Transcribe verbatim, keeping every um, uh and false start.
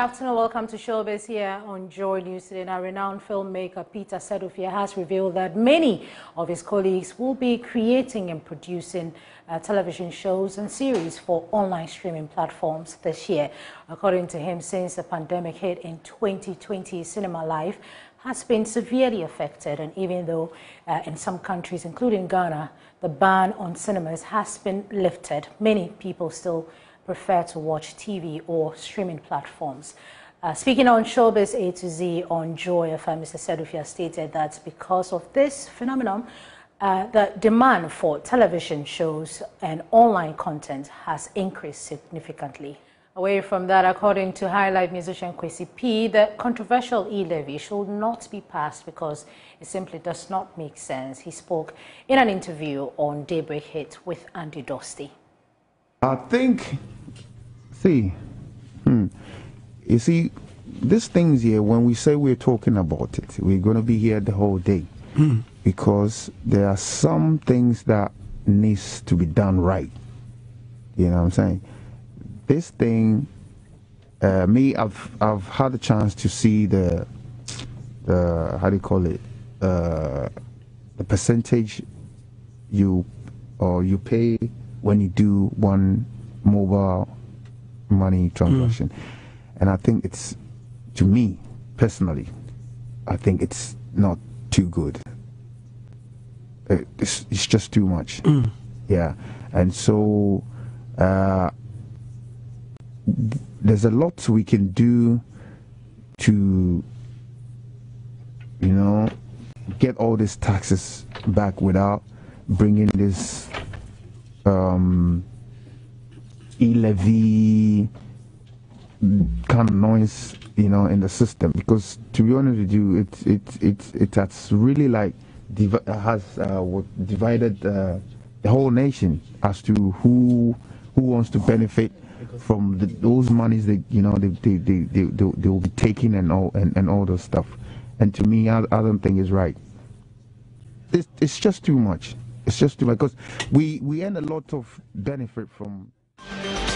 afternoon, welcome to Showbiz here on Joy News today. Now, renowned filmmaker Peter Sedufia has revealed that many of his colleagues will be creating and producing uh, television shows and series for online streaming platforms this year. According to him, since the pandemic hit in twenty twenty, cinema life has been severely affected, and even though uh, in some countries, including Ghana, the ban on cinemas has been lifted, many people still prefer to watch T V or streaming platforms. Uh, speaking on Showbiz A to Z on Joy F M, Mister Sedufia stated that because of this phenomenon, uh, the demand for television shows and online content has increased significantly. Away from that, according to highlight musician Kwaisey Pee, the controversial e-levy should not be passed because it simply does not make sense. He spoke in an interview on Daybreak Hit with Andy Dosty. I think, see, hmm, you see, these things here, when we say we're talking about it, we're going to be here the whole day mm. because there are some things that needs to be done right. You know what I'm saying? This thing, uh, me, I've, I've had a chance to see the, the how do you call it, uh, the percentage you, or you pay when you do one mobile money transaction. Mm. And I think it's, to me personally, I think it's not too good. It's, it's just too much. Mm. Yeah. And so uh, there's a lot we can do to, you know, get all these taxes back without bringing this um e-levy kind of noise, you know, in the system. Because to be honest with you, it it it it that's really like div has uh, what divided uh, the whole nation as to who who wants to benefit from the, those monies that, you know, they they, they they they they will be taking and all and and all those stuff. And to me, I, I don't think it's right. It's it's just too much. It's just too much because we we earn a lot of benefit from.